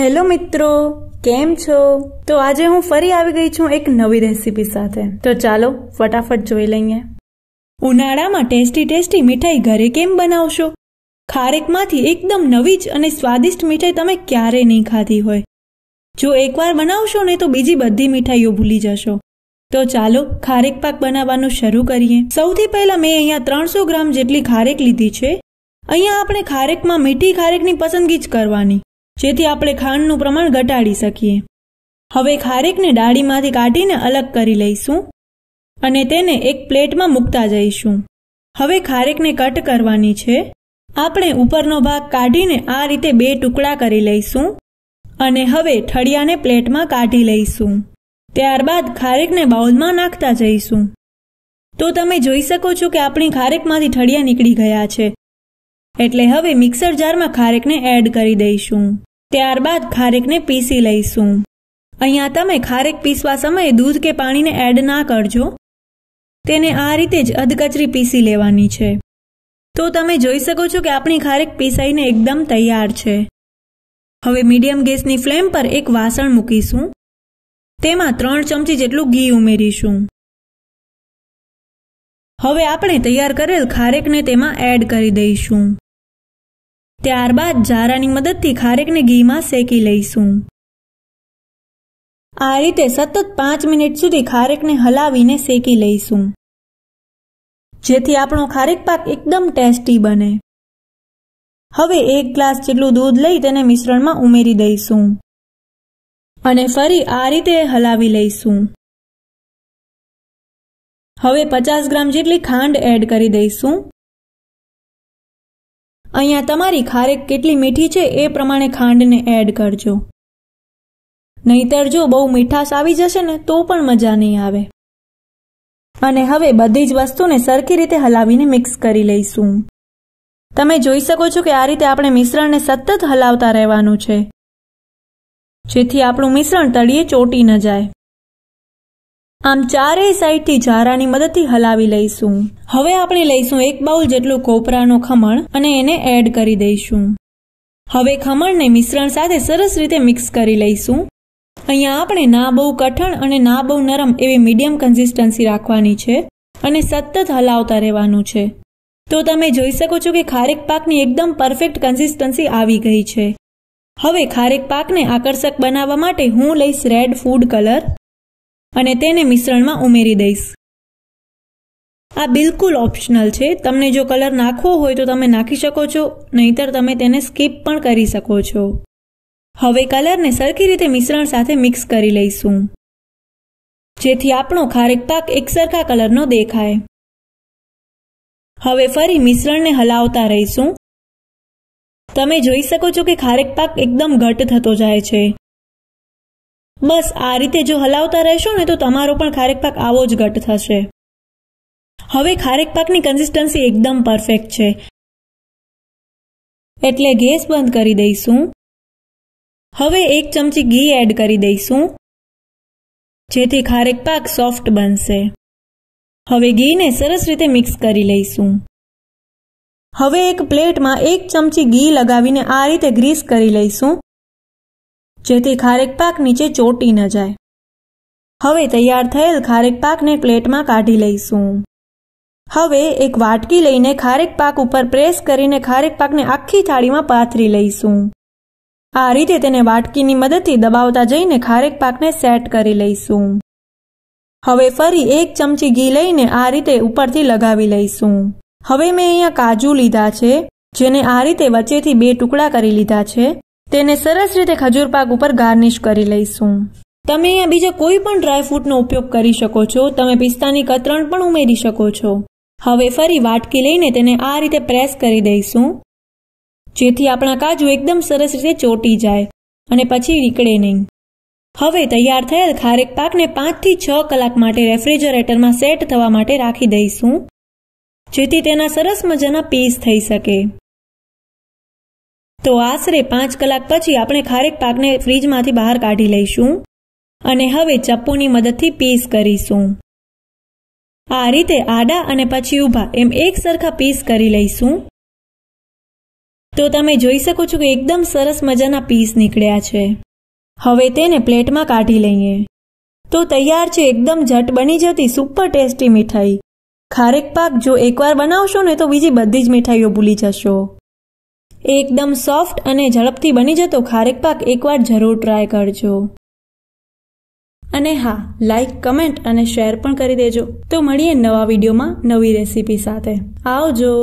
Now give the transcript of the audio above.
Hello मित्रों, केम छो? तो आज हूँ फरी आवी गई छू एक नवी रेसिपी साथे। तो चलो फटाफट जोई लईए। उनाळामां टेस्टी टेस्टी मिठाई घरे केम बनावशो? खारेकमांथी एकदम नवी ज अने स्वादिष्ट मिठाई तमे क्यारेय नहीं खाधी होय। जो एकवार बनावशो ने तो बीजी बधी मिठाईओ भूली जशो। तो चलो खारेक पाक बनाववानुं शरू करीए। सौथी पहेला मैं अहींया 300 ग्राम जेटली खारेक लीधी छे। अहींया आपणे खारेकमां मीठी खारेकनी पसंदगी ज करवानी, जेथी आपणे खांडनुं प्रमाण घटाडी सकीए। हवे खारेकने डाळीमांथी काढीने अलग करी लईशुं अने तेने एक प्लेटमां मूकता जईशुं। हवे खारेकने कट करवानी छे। आपणे उपरनो भाग काढीने आ रीते बे टुकड़ा करी लईशुं अने हवे ठळियाने प्लेटमां काढी लईशुं। त्यारबाद खारेकने बाउलमां नाखता जईशुं। तो तमे जोई शको छो के आपणी खारेकमांथी ठळिया નીકળી ગયા છે, એટલે હવે મિક્સર જારમાં ખારેકને એડ કરી દઈશું। ત્યારબાદ ખારેકને પીસી લઈશું। અહીંયા તમે ખારેક પીસવા સમયે દૂધ કે પાણીને એડ ના કરજો, તેને આ રીતે જ અધકચરી પીસી લેવાની છે। તો તમે જોઈ શકો છો કે આપણી ખારેક પીસાઈને એકદમ તૈયાર છે। હવે મીડિયમ ગેસની ફ્લેમ પર એક વાસણ મૂકીશું। તેમાં 3 ચમચી જેટલું ઘી ઉમેરીશું। હવે આપણે તૈયાર કરેલ ખારેકને તેમાં એડ કરી દઈશું। ત્યારબાદ જારાની મદદથી ખારેકને ઘીમાં શેકી લઈશું। આ રીતે સતત 5 મિનિટ સુધી ખારેકને હલાવીને શેકી લઈશું, જેથી આપણો ખારેક પાક એકદમ ટેસ્ટી બને। હવે 1 ગ્લાસ જેટલું દૂધ લઈ તેને મિશ્રણમાં ઉમેરી દઈશું અને ફરી આ રીતે હલાવી લઈશું। हवे 50 ग्राम जेटली खांड एड करी दईशुं। अहींया तमारी खारेक केटली मीठी छे ए प्रमाणे खांड ने एड करजो, नहीतर जो बहु मीठाश आवी जशे ने तो पण मजा नहीं आवे। अने हवे बधी ज वस्तुने सरखी रीते हलावीने मिक्स करी लईशुं। तमे जोई शको छो के आ रीते आपणे मिश्रणने सतत हलावता रहेवानुं छे, जेथी आपणुं मिश्रण तळिये ચોટી न जाय। आम चारेय साइडथी जारानी मददथी हलावी लईशुं। हवे आपणे लईशुं 1 બાઉલ જેટલું કોપરાનો ખમણ અને એને એડ કરી દઈશું। હવે ખમણને મિશ્રણ સાથે સરસ રીતે મિક્સ કરી લઈશું। અહીંયા આપણે ના બહુ કઠણ અને ના બહુ નરમ એવી મીડિયમ કન્સિસ્ટન્સી રાખવાની છે અને સતત હલાવતા રહેવાનું છે। તો તમે જોઈ શકો છો કે ખારેક પાકની એકદમ પરફેક્ટ કન્સિસ્ટન્સી આવી ગઈ છે। હવે ખારેક પાકને આકર્ષક બનાવવા માટે હું લઈશ રેડ ફૂડ કલર અને તેને મિશ્રણમાં ઉમેરી દઈશ। આ બિલકુલ ઓપ્શનલ છે, તમને જો કલર નાખવો હોય તો તમે નાખી શકો છો, નહીતર તમે તેને સ્કીપ પણ કરી શકો છો। હવે કલરને સરખી રીતે મિશ્રણ સાથે મિક્સ કરી લઈશું, જેથી આપણો ખારેક પાક એકસરખા કલરનો દેખાય। હવે ફરી મિશ્રણને હલાવતા રહીશું। તમે જોઈ શકો છો કે ખારેક પાક એકદમ ઘટ થતો જાય છે। બસ આ રીતે જો હલાવતા રહેશો ને તો તમારો પણ ખારેક પાક આવો જ ઘટ થશે। હવે ખારેક પાકની કન્સિસ્ટન્સી એકદમ પરફેક્ટ છે, એટલે ગેસ બંધ કરી દઈશું। હવે 1 ચમચી ઘી એડ કરી દઈશું, જેથી ખારેક પાક સોફ્ટ બનશે। હવે ઘીને સરસ રીતે મિક્સ કરી લઈશું। હવે એક પ્લેટમાં 1 ચમચી ઘી લગાવીને આ રીતે ગ્રીસ કરી લઈશું, જેથી ખારેક પાક નીચે ચોટી ન જાય। હવે તૈયાર થયેલ ખારેક પાકને પ્લેટમાં કાઢી લઈશું। હવે એક વાટકી લઈને ખારેક પાક ઉપર પ્રેસ કરીને ખારેક પાકને આખી થાળીમાં પાથરી લઈશું। આ રીતે તેને વાટકીની મદદથી દબાવતા જઈને ખારેક પાકને સેટ કરી લઈશું। હવે ફરી 1 ચમચી ઘી લઈને આ રીતે ઉપરથી લગાવી લઈશું। હવે મેં અહીંયા કાજુ લીધા છે, જેને આ રીતે વચ્ચેથી 2 ટુકડા કરી લીધા છે। તેને સરસ રીતે ખજૂર પાક ઉપર ગાર્નિશ કરી લઈશું। તમે અહીંયા બીજા કોઈ પણ ડ્રાયફ્રૂટનો ઉપયોગ કરી શકો છો। તમે પિસ્તાની કતરણ પણ ઉમેરી શકો છો। હવે ફરી વાટકી લઈને તેને આ રીતે પ્રેસ કરી દઈશું, જેથી આપણા કાજુ એકદમ સરસ રીતે ચોટી જાય અને પછી નીકળે નહીં। હવે તૈયાર થયેલ ખારેક પાકને 5 થી 6 કલાક માટે રેફ્રિજરેટરમાં સેટ થવા માટે રાખી દઈશું, જેથી તેના સરસ મજાના પીસ થઈ શકે। તો આશરે 5 કલાક પછી આપણે ખારેક પાકને ફ્રીજમાંથી બહાર કાઢી લઈશું અને હવે ચપ્પુની મદદથી પીસ કરીશું। આ રીતે આડા અને પછી ઊભા એમ એકસરખા પીસ કરી લઈશું। तो તમે જોઈ શકો છો કે એકદમ સરસ મજાના પીસ નીકળ્યા છે। હવે તેને પ્લેટમાં કાઢી લઈએ તો તૈયાર છે એકદમ ઝટ બની જતી સુપર ટેસ્ટી મીઠાઈ ખારેક પાક। જો એકવાર બનાવશો ને તો બીજી બધી જ મીઠાઈઓ ભૂલી જશો। એકદમ સોફ્ટ અને ઝડપથી બની જતો ખારેક પાક એકવાર જરૂર ટ્રાય કરજો। અને હા, લાઈક, કમેન્ટ અને શેર પણ કરી દેજો। તો મળીએ નવા વિડીયોમાં નવી રેસીપી સાથે। આવજો।